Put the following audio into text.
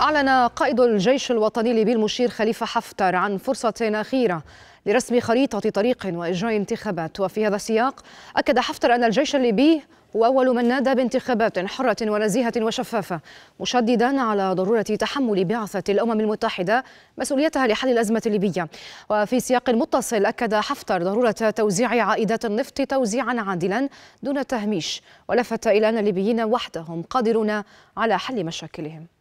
أعلن قائد الجيش الوطني الليبي المشير خليفة حفتر عن فرصة أخيرة لرسم خريطة طريق وإجراء انتخابات. وفي هذا السياق أكد حفتر أن الجيش الليبي هو أول من نادى بانتخابات حرة ونزيهة وشفافة، مشددا على ضرورة تحمل بعثة الأمم المتحدة مسؤوليتها لحل الأزمة الليبية. وفي سياق متصل أكد حفتر ضرورة توزيع عائدات النفط توزيعا عادلا دون تهميش، ولفت إلى أن الليبيين وحدهم قادرون على حل مشاكلهم.